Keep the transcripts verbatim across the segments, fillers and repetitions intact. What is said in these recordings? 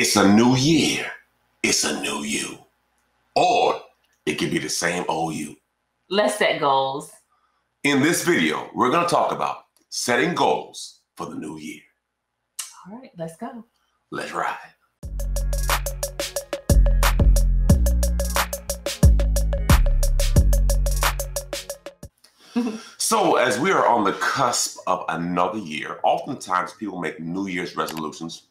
It's a new year. It's a new you. Or it could be the same old you. Let's set goals. In this video, we're going to talk about setting goals for the new year. All right, let's go. Let's ride. So as we are on the cusp of another year, oftentimes people make New Year's resolutions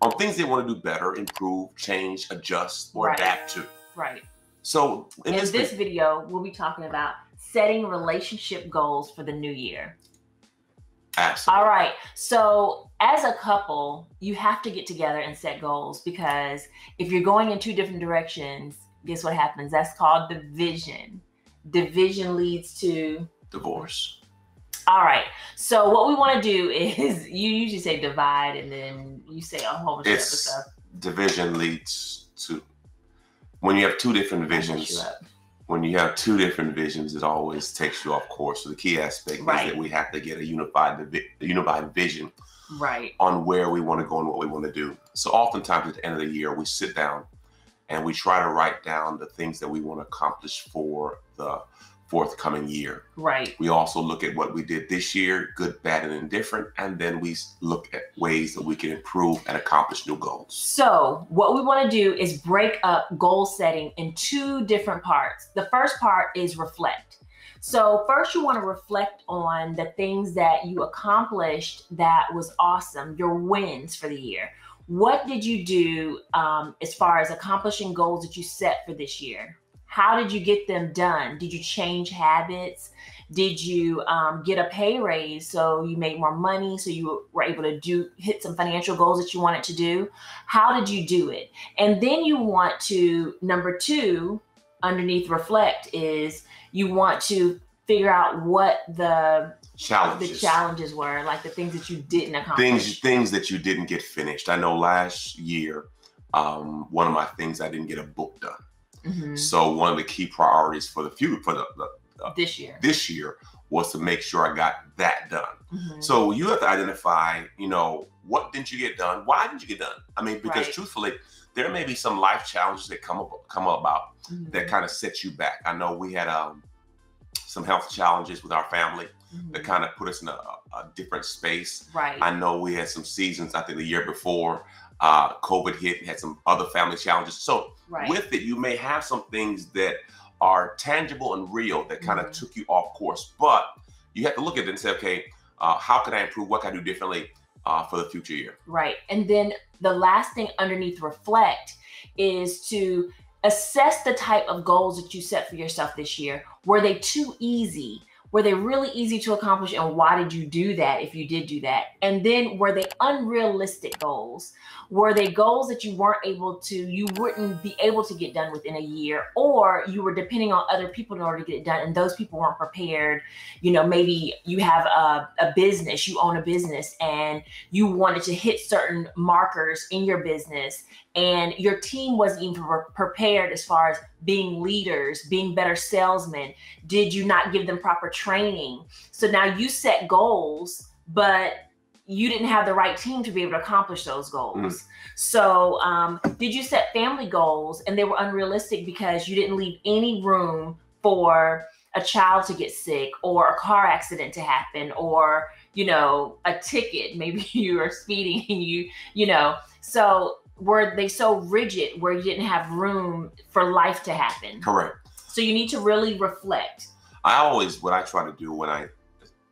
on things they want to do better, improve, change, adjust, or right. adapt to. Right. So in, in this, this video, we'll be talking about setting relationship goals for the new year. Absolutely. All right. So as a couple, you have to get together and set goals, because if you're going in two different directions, guess what happens? That's called division. Division leads to divorce. All right. So what we want to do is, you usually say divide and then you say a whole bunch of stuff. Division leads to, when you have two different visions, when you have two different visions, it always takes you off course. So the key aspect right. is that we have to get a unified, a unified vision right. on where we want to go and what we want to do. So oftentimes at the end of the year, we sit down and we try to write down the things that we want to accomplish for the forthcoming year. Right. We also look at what we did this year, good, bad, and indifferent, and then we look at ways that we can improve and accomplish new goals. So what we want to do is break up goal setting in two different parts. The first part is reflect. So first you want to reflect on the things that you accomplished that was awesome, your wins for the year. What did you do um, as far as accomplishing goals that you set for this year? How did you get them done? Did you change habits? Did you um, get a pay raise so you made more money, so you were able to do hit some financial goals that you wanted to do? How did you do it? And then you want to, number two, underneath reflect is you want to figure out what the challenges, the challenges were, like the things that you didn't accomplish. Things, things that you didn't get finished. I know last year, um, one of my things, I didn't get a book done. Mm-hmm. So one of the key priorities for the few for the, the uh, this year this year was to make sure I got that done. Mm-hmm. So you have to identify, you know, what didn't you get done? Why didn't you get done? I mean, because right. truthfully, there may be some life challenges that come up, come about mm-hmm. that kind of set you back. I know we had um, some health challenges with our family mm-hmm. that kind of put us in a, a different space. Right. I know we had some seasons. I think the year before. Uh, COVID hit and had some other family challenges. So right. with it, you may have some things that are tangible and real that kind of mm-hmm. took you off course, but you have to look at it and say, okay, uh, how can I improve? What can I do differently uh, for the future year? Right. And then the last thing underneath reflect is to assess the type of goals that you set for yourself this year. Were they too easy? Were they really easy to accomplish, and why did you do that if you did do that? And then were they unrealistic goals? Were they goals that you weren't able to, you wouldn't be able to get done within a year, or you were depending on other people in order to get it done and those people weren't prepared? You know, maybe you have a, a business, you own a business and you wanted to hit certain markers in your business and your team wasn't even prepared as far as being leaders, being better salesmen. Did you not give them proper training? So now you set goals, but you didn't have the right team to be able to accomplish those goals. Mm. So um, did you set family goals and they were unrealistic because you didn't leave any room for a child to get sick or a car accident to happen, or, you know, a ticket, maybe you were speeding and you, you know, so were they so rigid where you didn't have room for life to happen? Correct. So you need to really reflect. I always, what I try to do when I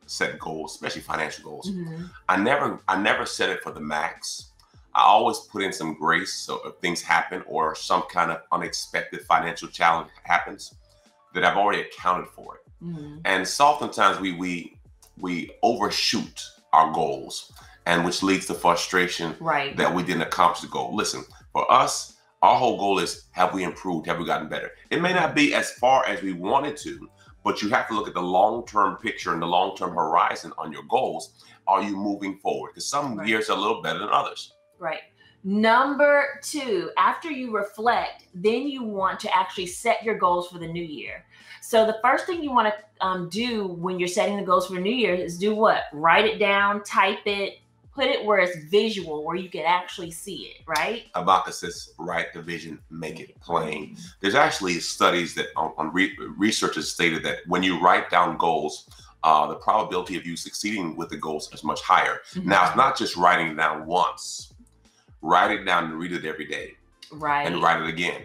set goals, especially financial goals, mm-hmm. I never, I never set it for the max. I always put in some grace. So if things happen or some kind of unexpected financial challenge happens, that I've already accounted for it. Mm-hmm. And so oftentimes we, we, we overshoot our goals, and which leads to frustration right. that we didn't accomplish the goal. Listen, for us, our whole goal is, have we improved? Have we gotten better? It may not be as far as we wanted to, but you have to look at the long-term picture and the long-term horizon on your goals. Are you moving forward? Because some right. years are a little better than others. Right. Number two, after you reflect, then you want to actually set your goals for the new year. So the first thing you want to um, do when you're setting the goals for the new year is do what? Write it down, type it, put it where it's visual, where you can actually see it, right? Habakkuk says, write the vision, make it plain. There's actually studies that on, on re researchers stated that when you write down goals, uh, the probability of you succeeding with the goals is much higher. Mm-hmm. Now, it's not just writing it down once. Write it down and read it every day. Right. And write it again.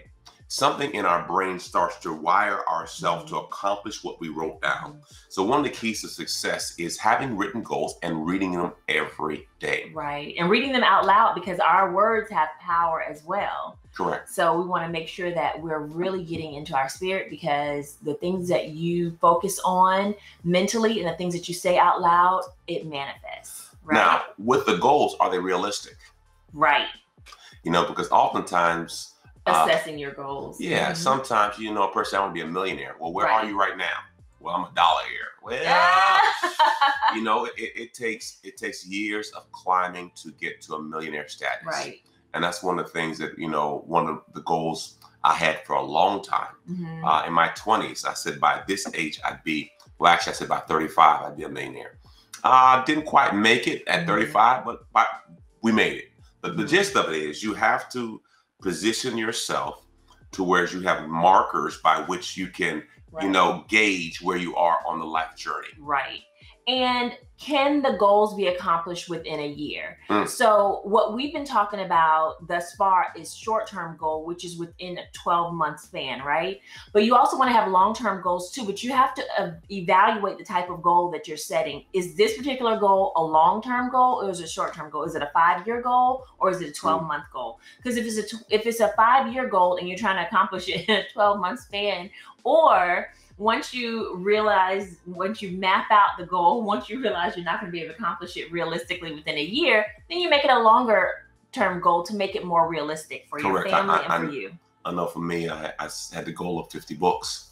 Something in our brain starts to wire ourselves mm-hmm. to accomplish what we wrote down. So one of the keys to success is having written goals and reading them every day. Right. And reading them out loud, because our words have power as well. Correct. So we want to make sure that we're really getting into our spirit, because the things that you focus on mentally and the things that you say out loud, it manifests. Right? Now, with the goals, are they realistic? Right. You know, because oftentimes... Assessing uh, your goals. Yeah, mm-hmm. sometimes, you know, a person, I want to be a millionaire. Well, where right. are you right now? Well, I'm a dollar here. Well, yeah. you know, it, it takes it takes years of climbing to get to a millionaire status. Right. And that's one of the things that, you know, one of the goals I had for a long time. Mm-hmm. uh, in my twenties, I said by this age, I'd be, well, actually, I said by thirty-five, I'd be a millionaire. I uh, didn't quite make it at mm-hmm. thirty-five, but by, we made it. But mm-hmm. the gist of it is you have to position yourself to where you have markers by which you can, right. you know, gauge where you are on the life journey. Right. And can the goals be accomplished within a year? Mm. So what we've been talking about thus far is short-term goal, which is within a twelve month span, right? But you also want to have long-term goals too, but you have to uh, evaluate the type of goal that you're setting. Is this particular goal a long-term goal or is it a short-term goal? Is it a five year goal or is it a twelve month mm. goal? Because if it's a, if it's a five year goal and you're trying to accomplish it in a twelve month span, or once you realize, once you map out the goal, once you realize you're not going to be able to accomplish it realistically within a year, then you make it a longer term goal to make it more realistic for Correct. your family I, I, and for I, you. I know for me, I, I had the goal of fifty books,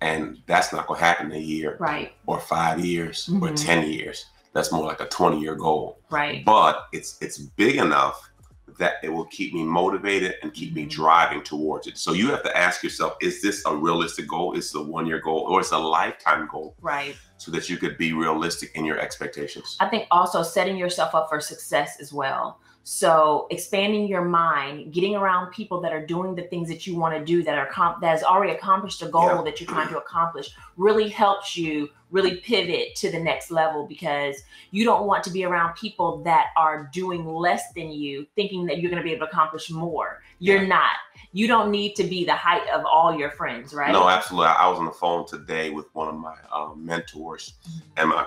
and that's not going to happen in a year, right? Or five years, mm-hmm. or ten years. That's more like a twenty year goal, right? But it's it's big enough that it will keep me motivated and keep me driving towards it. So you have to ask yourself, is this a realistic goal? Is it a one year goal or is it a lifetime goal? Right. So that you could be realistic in your expectations. I think also setting yourself up for success as well. So expanding your mind, getting around people that are doing the things that you want to do, that are comp that has already accomplished a goal yeah. that you're trying to accomplish, really helps you really pivot to the next level, because you don't want to be around people that are doing less than you, thinking that you're going to be able to accomplish more. You're yeah. not. You don't need to be the height of all your friends, right? No, absolutely. I was on the phone today with one of my uh, mentors, and my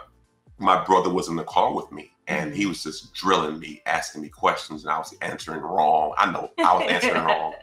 my brother was in the car with me. And he was just drilling me, asking me questions, and I was answering wrong. I know I was answering wrong.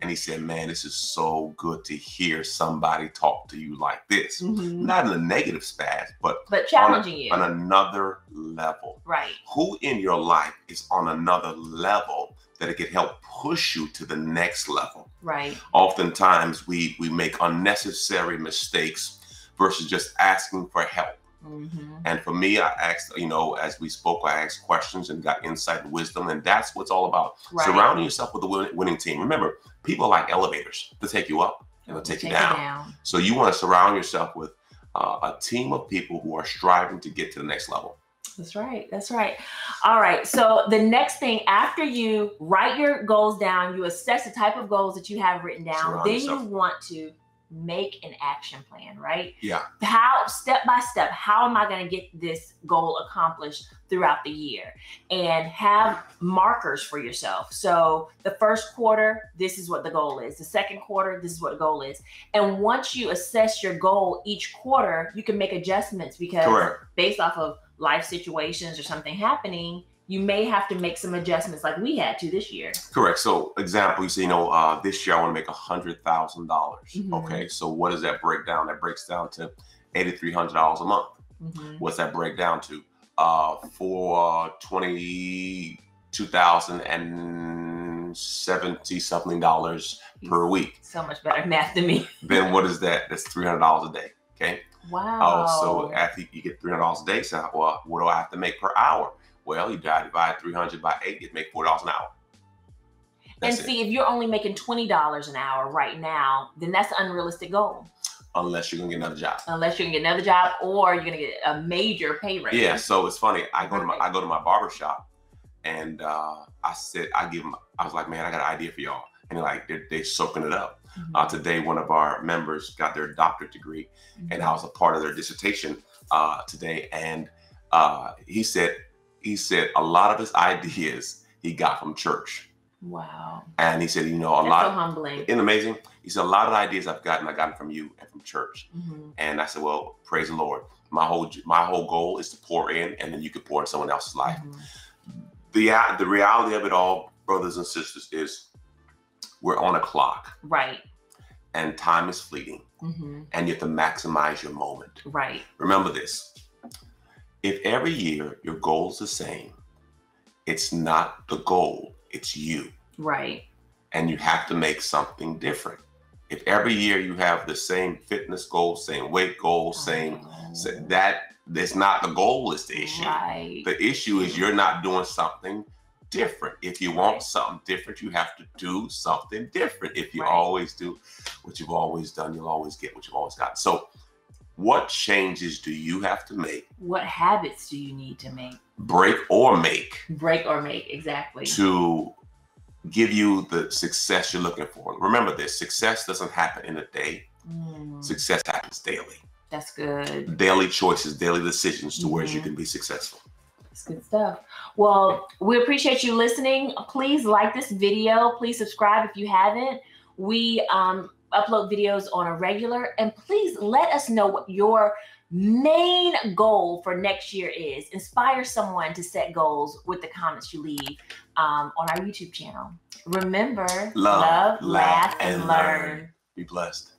And he said, man, this is so good to hear somebody talk to you like this. Mm-hmm. Not in a negative spaz, but, but challenging on a, you. on another level. Right. Who in your life is on another level that it could help push you to the next level? Right. Oftentimes we, we make unnecessary mistakes versus just asking for help. Mm-hmm. And for me, I asked, you know, as we spoke, I asked questions and got insight and wisdom. And that's what it's all about. Right. Surrounding yourself with a winning team. Remember, people like elevators. They'll take you up and they'll take, take you down. down. So you want to surround yourself with uh, a team of people who are striving to get to the next level. That's right. That's right. All right. So the next thing, after you write your goals down, you assess the type of goals that you have written down. Surround then yourself. You want to make an action plan, right? Yeah. How, step by step, how am I going to get this goal accomplished throughout the year? And have markers for yourself. So the first quarter, this is what the goal is. The second quarter, this is what the goal is. And once you assess your goal each quarter, you can make adjustments, because Correct. based off of life situations or something happening, you may have to make some adjustments like we had to this year. Correct. So example, you say, you know, uh, this year I want to make one hundred thousand dollars. Mm-hmm. Okay. So what does that break down? That breaks down to eight thousand three hundred dollars a month. Mm-hmm. What's that break down to? Uh, for twenty-two thousand seventy something dollars per week. So much better math than me. Then what is that? That's three hundred dollars a day. Okay. Wow. Oh, so after you get three hundred dollars a day, so well, what do I have to make per hour? Well, you divide three hundred by eight, you'd make four dollars an hour. That's and see, it. if you're only making twenty dollars an hour right now, then that's an unrealistic goal. Unless you're going to get another job. Unless you're going to get another job or you're going to get a major pay raise. Yeah, so it's funny. I go, to my, I go to my barber shop And uh, I said, I give them, I was like, man, I got an idea for y'all. And they're like, they're, they're soaking it up. Mm-hmm. uh, today, one of our members got their doctorate degree, mm-hmm. and I was a part of their dissertation uh, today. And uh, he said, he said a lot of his ideas he got from church. Wow. And he said, you know, a That's lot so humbling. And amazing. He said, a lot of the ideas I've gotten, I gotten from you and from church. Mm-hmm. And I said, well, praise the Lord. My whole, my whole goal is to pour in, and then you can pour in someone else's life. Mm-hmm. The, uh, the reality of it all, brothers and sisters, is we're on a clock. Right. And time is fleeting. Mm-hmm. And you have to maximize your moment. Right. Remember this. If every year your goal is the same, it's not the goal, it's you. Right. And you have to make something different. If every year you have the same fitness goal, same weight goal, same, oh. so that That's not the goal is the issue. Right. The issue is you're not doing something different. If you want something different, you have to do something different. If you right. always do what you've always done, you'll always get what you've always got. So what changes do you have to make? What habits do you need to make? Break or make. Break or make, exactly. To give you the success you're looking for. Remember this, success doesn't happen in a day. Mm. Success happens daily. That's good. Daily choices, daily decisions to mm-hmm. where you can be successful. That's good stuff. Well, we appreciate you listening. Please like this video. Please subscribe if you haven't. We um, upload videos on a regular. And please let us know what your main goal for next year is. Inspire someone to set goals with the comments you leave um, on our YouTube channel. Remember, love, love laugh, and learn. Be blessed.